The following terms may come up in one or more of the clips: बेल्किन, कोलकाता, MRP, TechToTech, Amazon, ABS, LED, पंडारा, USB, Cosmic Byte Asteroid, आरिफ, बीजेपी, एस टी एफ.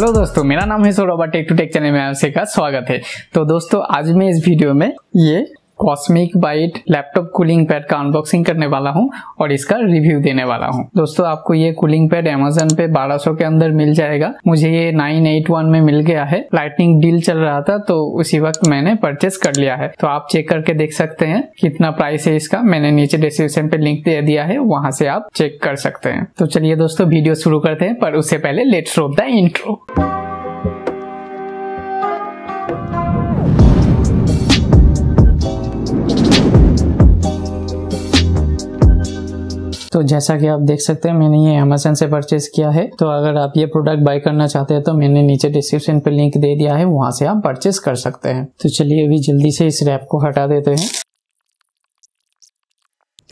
Hello दोस्तों, मेरा नाम है सौरभ और टेक टू टेक चैनल में आप सबका स्वागत है। तो दोस्तों, आज मैं इस वीडियो में ये cosmic bite laptop cooling pad का अनबॉक्सिंग करने वाला हूं और इसका रिव्यू देने वाला हूं। दोस्तों, आपको ये कूलिंग पैड अमेजन पे 1200 के अंदर मिल जाएगा। मुझे ये 981 में मिल गया है। लाइटनिंग डील चल रहा था तो उसी वक्त मैंने परचेस कर लिया है। तो आप चेक करके देख सकते हैं कितना प्राइस है इसका। मैंने नीचे डिस्क्रिप्शन पे लिंक दे दिया है, वहां से आप चेक कर सकते हैं। तो चलिए दोस्तों, वीडियो शुरू करते हैं, पर उससे पहले लेट्स रोप द इंट्रो। तो जैसा कि आप देख सकते हैं, मैंने ये अमेजन से परचेस किया है। तो अगर आप ये प्रोडक्ट बाय करना चाहते हैं तो मैंने नीचे डिस्क्रिप्शन पे लिंक दे दिया है, वहां से आप परचेस कर सकते हैं। तो चलिए अभी जल्दी से इस रैप को हटा देते हैं।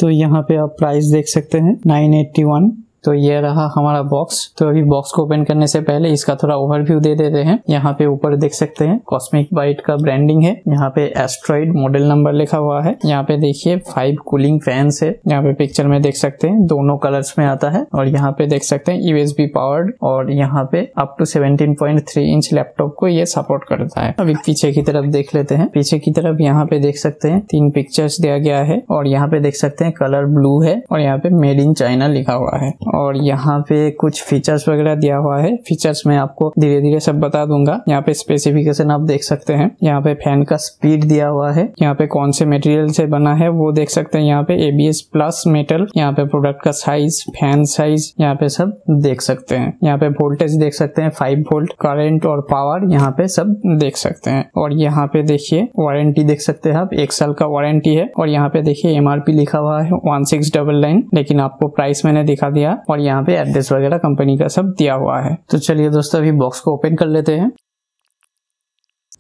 तो यहाँ पे आप प्राइस देख सकते हैं 981। तो ये रहा हमारा बॉक्स। तो अभी बॉक्स को ओपन करने से पहले इसका थोड़ा ओवरव्यू दे देते हैं। यहाँ पे ऊपर देख सकते हैं कॉस्मिक बाइट का ब्रांडिंग है। यहाँ पे एस्ट्रॉइड मॉडल नंबर लिखा हुआ है। यहाँ पे देखिए 5 कूलिंग फैंस है। यहाँ पे पिक्चर में देख सकते हैं दोनों कलर्स में आता है। और यहाँ पे देख सकते हैं यूएसबी पावर्ड, और यहाँ पे अप टू 17.3 इंच लैपटॉप को ये सपोर्ट करता है। अभी पीछे की तरफ देख लेते हैं। पीछे की तरफ यहाँ पे देख सकते हैं 3 पिक्चर्स दिया गया है, और यहाँ पे देख सकते हैं कलर ब्लू है, और यहाँ पे मेड इन चाइना लिखा हुआ है। और यहाँ पे कुछ फीचर्स वगैरह दिया हुआ है। फीचर्स मैं आपको धीरे धीरे सब बता दूंगा। यहाँ पे स्पेसिफिकेशन आप देख सकते हैं। यहाँ पे फैन का स्पीड दिया हुआ है। यहाँ पे कौन से मटेरियल से बना है वो देख सकते हैं। यहाँ पे ABS प्लस मेटल। यहाँ पे प्रोडक्ट का साइज, फैन साइज, यहाँ पे सब देख सकते हैं। यहाँ पे वोल्टेज देख सकते हैं, 5 वोल्ट, करेंट और पावर यहाँ पे सब देख सकते हैं। और यहाँ पे देखिए वारंटी देख सकते हैं आप, 1 साल का वारंटी है। और यहाँ पे देखिए MRP लिखा हुआ है 1699, लेकिन आपको प्राइस मैंने दिखा दिया। और यहाँ पे एड्रेस वगैरह कंपनी का सब दिया हुआ है। तो चलिए दोस्तों, अभी बॉक्स को ओपन कर लेते हैं।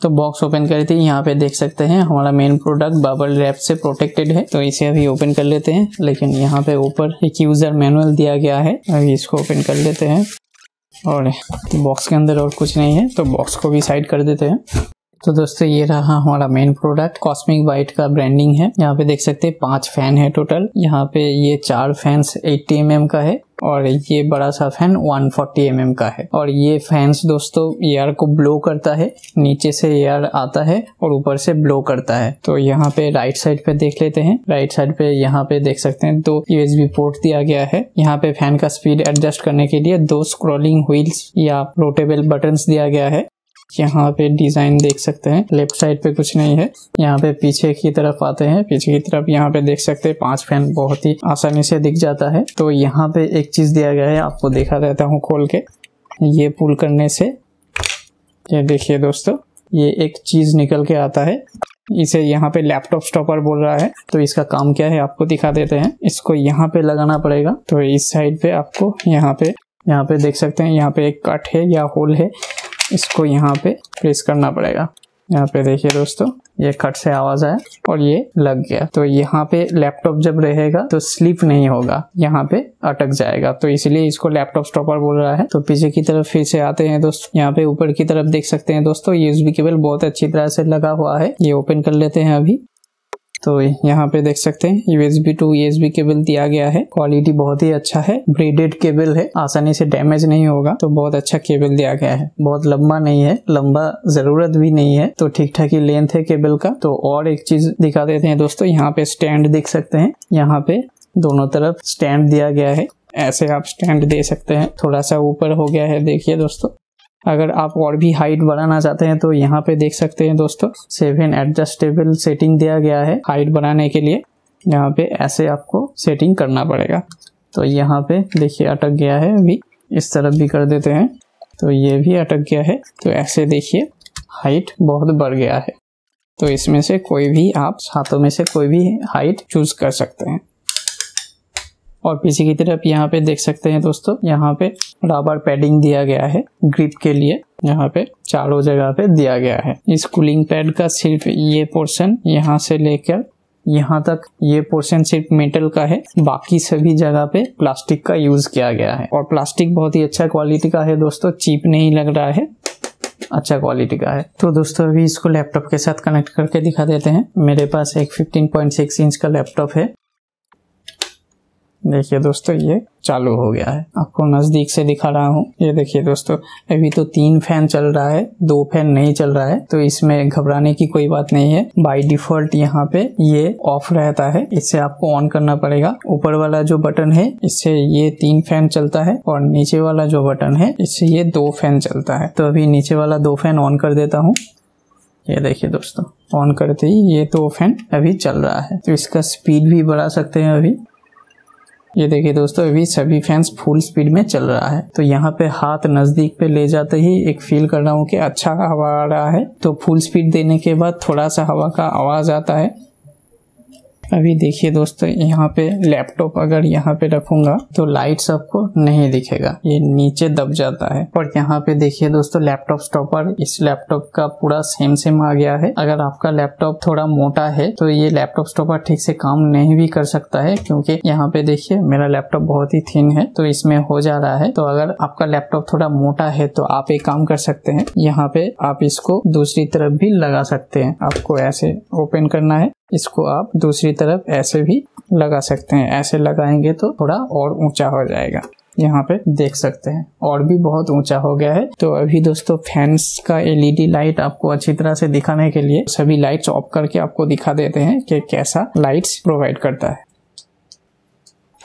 तो बॉक्स ओपन करते ही यहाँ पे देख सकते हैं हमारा मेन प्रोडक्ट बबल रैप से प्रोटेक्टेड है। तो इसे अभी ओपन कर लेते हैं। लेकिन यहाँ पे ऊपर एक यूजर मैनुअल दिया गया है, अभी इसको ओपन कर लेते हैं। और बॉक्स के अंदर और कुछ नहीं है, तो बॉक्स को भी साइड कर देते हैं। तो दोस्तों, ये रहा हमारा मेन प्रोडक्ट। कॉस्मिक बाइट का ब्रांडिंग है। यहाँ पे देख सकते हैं 5 फैन है टोटल। यहाँ पे ये 4 फैंस 80 mm का है, और ये बड़ा सा फैन 140 mm का है। और ये फैंस दोस्तों एयर को ब्लो करता है। नीचे से एयर आता है और ऊपर से ब्लो करता है। तो यहाँ पे राइट साइड पे देख लेते हैं। राइट साइड पे यहाँ पे देख सकते हैं 2 USB पोर्ट दिया गया है। यहाँ पे फैन का स्पीड एडजस्ट करने के लिए 2 स्क्रॉलिंग व्हील्स या रोटेबल बटन्स दिया गया है। यहाँ पे डिजाइन देख सकते हैं। लेफ्ट साइड पे कुछ नहीं है। यहाँ पे पीछे की तरफ आते हैं। पीछे की तरफ यहाँ पे देख सकते हैं 5 फैन बहुत ही आसानी से दिख जाता है। तो यहाँ पे एक चीज दिया गया है, आपको देखा रहता हूँ खोल के। ये पुल करने से ये देखिए दोस्तों, ये एक चीज निकल के आता है। इसे यहाँ पे लैपटॉप स्टॉपर बोल रहा है। तो इसका काम क्या है आपको दिखा देते हैं। इसको यहाँ पे लगाना पड़ेगा। तो इस साइड पे आपको यहाँ पे देख सकते हैं, यहाँ पे एक कट है या होल है, इसको यहाँ पे प्रेस करना पड़ेगा। यहाँ पे देखिए दोस्तों, ये कट से आवाज आया और ये लग गया। तो यहाँ पे लैपटॉप जब रहेगा तो स्लिप नहीं होगा, यहाँ पे अटक जाएगा। तो इसलिए इसको लैपटॉप स्टॉपर बोल रहा है। तो पीछे की तरफ फिर से आते हैं दोस्तों। यहाँ पे ऊपर की तरफ देख सकते हैं दोस्तों, USB केबल बहुत अच्छी तरह से लगा हुआ है। ये ओपन कर लेते हैं अभी। तो यहाँ पे देख सकते हैं USB to USB केबल दिया गया है। क्वालिटी बहुत ही अच्छा है। ब्रेडेड केबल है, आसानी से डैमेज नहीं होगा। तो बहुत अच्छा केबल दिया गया है। बहुत लंबा नहीं है, लंबा जरूरत भी नहीं है। तो ठीक ठाक ही लेंथ है केबल का। तो और एक चीज दिखा देते हैं दोस्तों, यहाँ पे स्टैंड देख सकते हैं। यहाँ पे दोनों तरफ स्टैंड दिया गया है, ऐसे आप स्टैंड दे सकते हैं। थोड़ा सा ऊपर हो गया है देखिए दोस्तों। अगर आप और भी हाइट बढ़ाना चाहते हैं तो यहाँ पे देख सकते हैं दोस्तों, 7 एडजस्टेबल सेटिंग दिया गया है। हाइट बढ़ाने के लिए यहाँ पे ऐसे आपको सेटिंग करना पड़ेगा। तो यहाँ पे देखिए अटक गया है। अभी इस तरफ भी कर देते हैं, तो ये भी अटक गया है। तो ऐसे देखिए हाइट बहुत बढ़ गया है। तो इसमें से कोई भी आप 7 में से कोई भी हाइट चूज कर सकते हैं। और पीछे की तरफ यहाँ पे देख सकते हैं दोस्तों, यहाँ पे रबर पैडिंग दिया गया है ग्रिप के लिए। यहाँ पे चारों जगह पे दिया गया है। इस कूलिंग पैड का सिर्फ ये पोर्शन, यहाँ से लेकर यहाँ तक ये पोर्शन सिर्फ मेटल का है। बाकी सभी जगह पे प्लास्टिक का यूज किया गया है। और प्लास्टिक बहुत ही अच्छा क्वालिटी का है दोस्तों, चीप नहीं लग रहा है, अच्छा क्वालिटी का है। तो दोस्तों, अभी इसको लैपटॉप के साथ कनेक्ट करके दिखा देते हैं। मेरे पास एक 15.6 इंच का लैपटॉप है। देखिए दोस्तों ये चालू हो गया है। आपको नजदीक से दिखा रहा हूँ। ये देखिए दोस्तों अभी तो 3 फैन चल रहा है, 2 फैन नहीं चल रहा है, तो इसमें घबराने की कोई बात नहीं है। बाय डिफॉल्ट यहाँ पे ये ऑफ रहता है, इससे आपको ऑन करना पड़ेगा। ऊपर वाला जो बटन है इससे ये 3 फैन चलता है और नीचे वाला जो बटन है इससे ये 2 फैन चलता है। तो अभी नीचे वाला 2 फैन ऑन कर देता हूँ। ये देखिए दोस्तों ऑन करते ही ये 2 फैन अभी चल रहा है। तो इसका स्पीड भी बढ़ा सकते हैं अभी। ये देखिए दोस्तों अभी सभी फैंस फुल स्पीड में चल रहा है। तो यहाँ पे हाथ नजदीक पे ले जाते ही एक फील कर रहा हूँ कि अच्छा हवा आ रहा है। तो फुल स्पीड देने के बाद थोड़ा सा हवा का आवाज आता है। अभी देखिए दोस्तों यहाँ पे लैपटॉप अगर यहाँ पे रखूंगा तो लाइट्स आपको नहीं दिखेगा, ये नीचे दब जाता है। और यहाँ पे देखिए दोस्तों लैपटॉप स्टॉपर, इस लैपटॉप का पूरा सेम आ गया है। अगर आपका लैपटॉप थोड़ा मोटा है तो ये लैपटॉप स्टॉपर ठीक से काम नहीं भी कर सकता है, क्योंकि यहाँ पे देखिए मेरा लैपटॉप बहुत ही थिन है तो इसमें हो जा रहा है। तो अगर आपका लैपटॉप थोड़ा मोटा है तो आप एक काम कर सकते हैं, यहाँ पे आप इसको दूसरी तरफ भी लगा सकते हैं। आपको ऐसे ओपन करना है, इसको आप दूसरी तरफ ऐसे भी लगा सकते हैं। ऐसे लगाएंगे तो थोड़ा और ऊंचा हो जाएगा। यहाँ पे देख सकते हैं और भी बहुत ऊंचा हो गया है। तो अभी दोस्तों फैंस का एलईडी लाइट आपको अच्छी तरह से दिखाने के लिए सभी लाइट्स ऑफ करके आपको दिखा देते हैं कि कैसा लाइट्स प्रोवाइड करता है।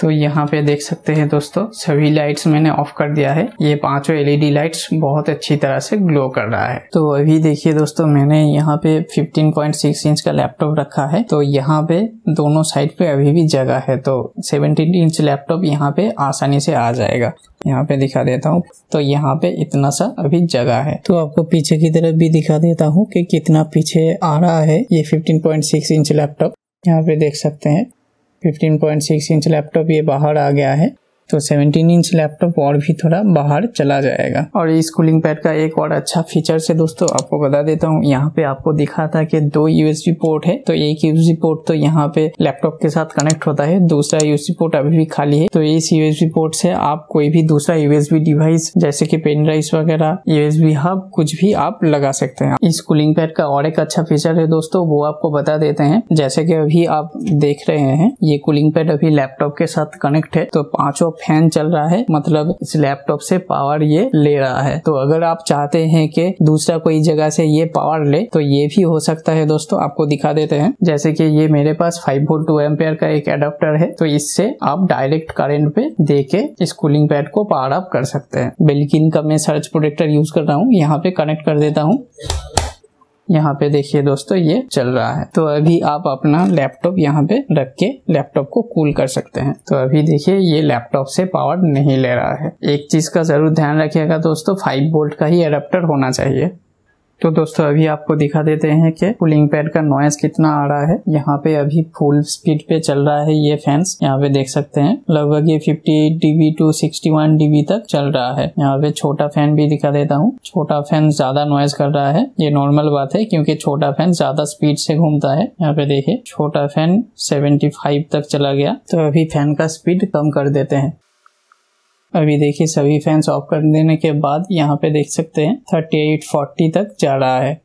तो यहाँ पे देख सकते हैं दोस्तों सभी लाइट्स मैंने ऑफ कर दिया है। ये 5 एलईडी लाइट्स बहुत अच्छी तरह से ग्लो कर रहा है। तो अभी देखिए दोस्तों मैंने यहाँ पे 15.6 इंच का लैपटॉप रखा है, तो यहाँ पे दोनों साइड पे अभी भी जगह है, तो 17 इंच लैपटॉप यहाँ पे आसानी से आ जाएगा। यहाँ पे दिखा देता हूँ। तो यहाँ पे इतना सा अभी जगह है। तो आपको पीछे की तरफ भी दिखा देता हूँ कि कितना पीछे आ रहा है ये 15.6 इंच लैपटॉप। यहाँ पे देख सकते हैं 15.6 इंच लैपटॉप ये बाहर आ गया है, तो 17 इंच लैपटॉप और भी थोड़ा बाहर चला जाएगा। और इस कूलिंग पैड का एक और अच्छा फीचर से दोस्तों आपको बता देता हूँ। यहाँ पे आपको दिखा था कि 2 यूएसबी पोर्ट है, तो एक यूएसबी पोर्ट तो यहाँ पे लैपटॉप के साथ कनेक्ट होता है, दूसरा यूएसबी पोर्ट अभी भी खाली है। तो इस यूएसबी पोर्ट से आप कोई भी दूसरा यूएसबी डिवाइस जैसे की पेन ड्राइव वगैरह, यूएसबी हब, कुछ भी आप लगा सकते हैं। इस कूलिंग पैड का और एक अच्छा फीचर है दोस्तों, वो आपको बता देते हैं। जैसे की अभी आप देख रहे हैं ये कूलिंग पैड अभी लैपटॉप के साथ कनेक्ट है, तो 5 फैन चल रहा है, मतलब इस लैपटॉप से पावर ये ले रहा है। तो अगर आप चाहते हैं कि दूसरा कोई जगह से ये पावर ले तो ये भी हो सकता है दोस्तों। आपको दिखा देते हैं जैसे कि ये मेरे पास 5V 2A का एक एडाप्टर है, तो इससे आप डायरेक्ट करंट पे देके इस कूलिंग पैड को पावर अप कर सकते हैं। बेल्किन का मैं सर्च प्रोटेक्टर यूज कर रहा हूँ, यहाँ पे कनेक्ट कर देता हूँ। यहाँ पे देखिए दोस्तों ये चल रहा है। तो अभी आप अपना लैपटॉप यहाँ पे रख के लैपटॉप को कूल कर सकते हैं। तो अभी देखिए ये लैपटॉप से पावर नहीं ले रहा है। एक चीज का जरूर ध्यान रखिएगा दोस्तों, 5V का ही एडाप्टर होना चाहिए। तो दोस्तों अभी आपको दिखा देते हैं कि कूलिंग पैड का नॉइस कितना आ रहा है। यहाँ पे अभी फुल स्पीड पे चल रहा है ये फैंस, यहाँ पे देख सकते हैं लगभग ये 58 dB to 61 dB तक चल रहा है। यहाँ पे छोटा फैन भी दिखा देता हूँ। छोटा फैन ज्यादा नॉइस कर रहा है, ये नॉर्मल बात है क्योंकि छोटा फैन ज्यादा स्पीड से घूमता है। यहाँ पे देखिये छोटा फैन 75 तक चला गया। तो अभी फैन का स्पीड कम कर देते हैं। अभी देखिए सभी फैंस ऑफ कर देने के बाद यहाँ पे देख सकते हैं 38-40 तक जा रहा है।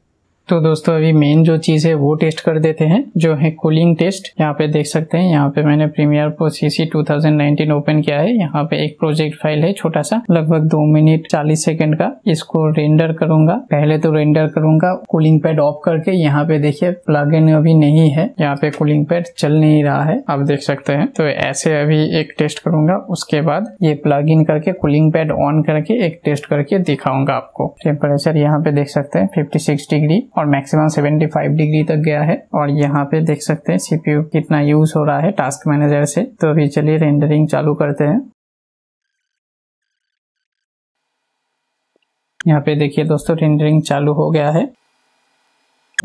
तो दोस्तों अभी मेन जो चीज़ है वो टेस्ट कर देते हैं, जो है कूलिंग टेस्ट। यहाँ पे देख सकते हैं, यहाँ पे मैंने प्रीमियर प्रो सीसी 2019 ओपन किया है। यहाँ पे एक प्रोजेक्ट फाइल है छोटा सा, लगभग 2 मिनट 40 सेकंड का। इसको रेंडर करूंगा। पहले तो रेंडर करूंगा कूलिंग पैड ऑफ करके। यहाँ पे देखिए प्लग इन अभी नहीं है, यहाँ पे कूलिंग पैड चल नहीं रहा है, आप देख सकते हैं। तो ऐसे अभी एक टेस्ट करूंगा, उसके बाद ये प्लग इन करके कूलिंग पैड ऑन करके एक टेस्ट करके दिखाऊंगा आपको। टेम्परेचर यहाँ पे देख सकते हैं 56 डिग्री और मैक्सिमम 75 डिग्री तक गया है। और यहाँ पे देख सकते हैं सीपीयू कितना यूज हो रहा है टास्क मैनेजर से। तो अभी चलिए रेंडरिंग चालू करते हैं। यहाँ पे देखिए दोस्तों रेंडरिंग चालू हो गया है।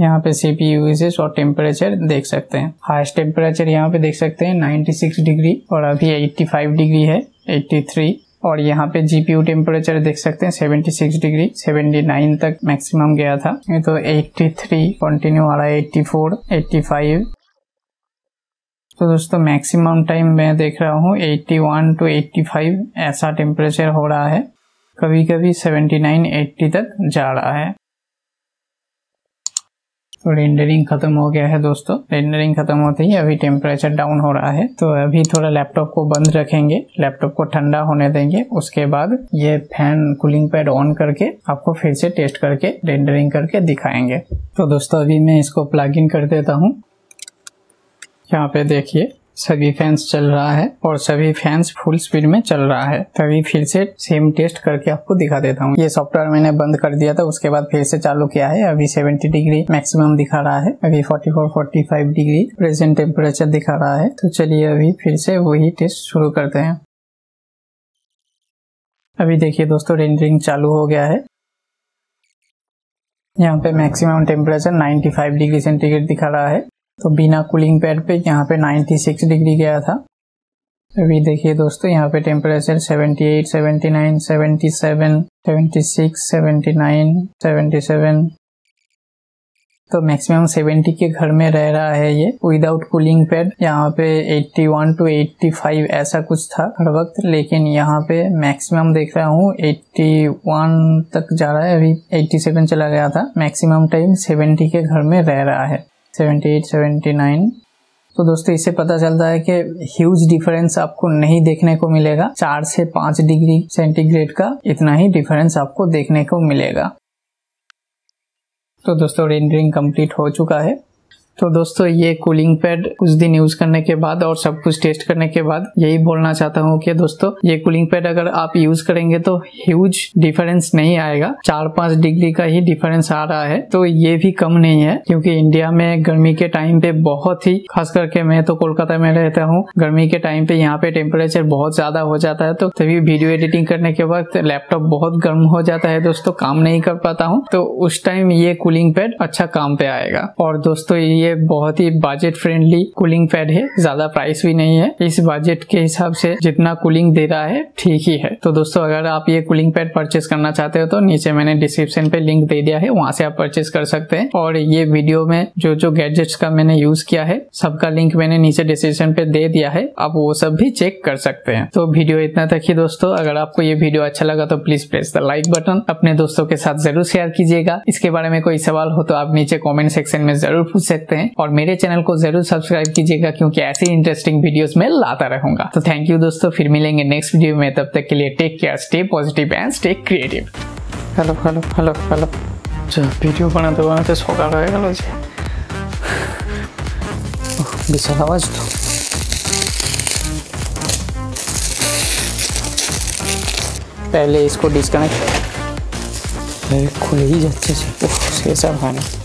यहाँ पे सीपीयू यूजेज और टेम्परेचर देख सकते हैं। हाईएस्ट टेम्परेचर यहाँ पे देख सकते हैं 96 डिग्री और अभी 85 डिग्री है, 83। और यहाँ पे जीपीयू टेम्परेचर देख सकते हैं 76 डिग्री 79 तक मैक्सिमम गया था। ये तो 83 कंटिन्यू आ रहा है, 84, 85। तो दोस्तों मैक्सिमम टाइम मैं देख रहा हूँ 81 टू 85 ऐसा टेम्परेचर हो रहा है, कभी कभी 79, 80 तक जा रहा है। तो रेंडरिंग खत्म हो गया है दोस्तों। रेंडरिंग खत्म होते ही अभी टेम्परेचर डाउन हो रहा है, तो अभी थोड़ा लैपटॉप को बंद रखेंगे, लैपटॉप को ठंडा होने देंगे, उसके बाद ये फैन कूलिंग पैड ऑन करके आपको फिर से टेस्ट करके रेंडरिंग करके दिखाएंगे। तो दोस्तों अभी मैं इसको प्लग इन कर देता हूँ। यहाँ पे देखिए सभी फैंस चल रहा है और सभी फैंस फुल स्पीड में चल रहा है। तभी फिर से सेम टेस्ट करके आपको दिखा देता हूँ। ये सॉफ्टवेयर मैंने बंद कर दिया था, उसके बाद फिर से चालू किया है। अभी 70 डिग्री मैक्सिमम दिखा रहा है, अभी 44-45 डिग्री प्रेजेंट टेम्परेचर दिखा रहा है। तो चलिए अभी फिर से वही टेस्ट शुरू करते हैं। अभी देखिए दोस्तों रेंडरिंग चालू हो गया है। यहाँ पे मैक्सिमम टेम्परेचर 95 डिग्री सेंटीग्रेड दिखा रहा है, तो बिना कूलिंग पैड पे यहाँ पे 96 डिग्री गया था। अभी देखिए दोस्तों यहाँ पे टेम्परेचर 78, 79, 77, 76, 79, 77, तो मैक्सिमम 70 के घर में रह रहा है ये विदाउट कूलिंग पैड। यहाँ पे 81 टू 85 ऐसा कुछ था हर वक्त, लेकिन यहाँ पे मैक्सिमम देख रहा हूँ 81 तक जा रहा है। अभी 87 चला गया था। मैक्सिमम टाइम 70 के घर में रह रहा है, 78, 79। तो दोस्तों इससे पता चलता है कि ह्यूज डिफरेंस आपको नहीं देखने को मिलेगा, 4 से 5 डिग्री सेंटीग्रेड का इतना ही डिफरेंस आपको देखने को मिलेगा। तो दोस्तों रेंडरिंग कंप्लीट हो चुका है। तो दोस्तों ये कूलिंग पैड कुछ दिन यूज करने के बाद और सब कुछ टेस्ट करने के बाद यही बोलना चाहता हूँ कि दोस्तों ये कूलिंग पैड अगर आप यूज करेंगे तो ह्यूज डिफरेंस नहीं आएगा, 4-5 डिग्री का ही डिफरेंस आ रहा है। तो ये भी कम नहीं है, क्योंकि इंडिया में गर्मी के टाइम पे बहुत ही, खास करके मैं तो कोलकाता में रहता हूँ, गर्मी के टाइम पे यहाँ पे टेम्परेचर बहुत ज्यादा हो जाता है। तो तभी वीडियो एडिटिंग करने के वक्त लैपटॉप बहुत गर्म हो जाता है दोस्तों, काम नहीं कर पाता हूँ। तो उस टाइम ये कूलिंग पैड अच्छा काम पे आएगा। और दोस्तों ये बहुत ही बजट फ्रेंडली कूलिंग पैड है, ज्यादा प्राइस भी नहीं है। इस बजट के हिसाब से जितना कूलिंग दे रहा है ठीक ही है। तो दोस्तों अगर आप ये कूलिंग पैड परचेस करना चाहते हो तो नीचे मैंने डिस्क्रिप्शन पे लिंक दे दिया है, वहां से आप परचेस कर सकते हैं। और ये वीडियो में जो जो गैजेट्स का मैंने यूज किया है सबका लिंक मैंने नीचे डिस्क्रिप्शन पे दे दिया है, आप वो सब भी चेक कर सकते हैं। तो वीडियो इतना तक ही दोस्तों। अगर आपको ये वीडियो अच्छा लगा तो please press the like button, अपने दोस्तों के साथ जरूर शेयर कीजिएगा। इसके बारे में कोई सवाल हो तो आप नीचे कॉमेंट सेक्शन में जरूर पूछ सकते हैं। और मेरे चैनल को जरूर सब्सक्राइब कीजिएगा, क्योंकि ऐसे इंटरेस्टिंग वीडियोस मैं लाता रहूंगा। तो थैंक यू दोस्तों, फिर मिलेंगे नेक्स्ट वीडियो में। तब तक के लिए take care, stay positive and stay creative. Hello hello hello hello, चल वीडियो बनाते बनाते सका रहेगा लो जी, विशाल आवाज तो पहले इसको डिस्कनेक्ट खुले ही जाते से, तो ऐसा है ना।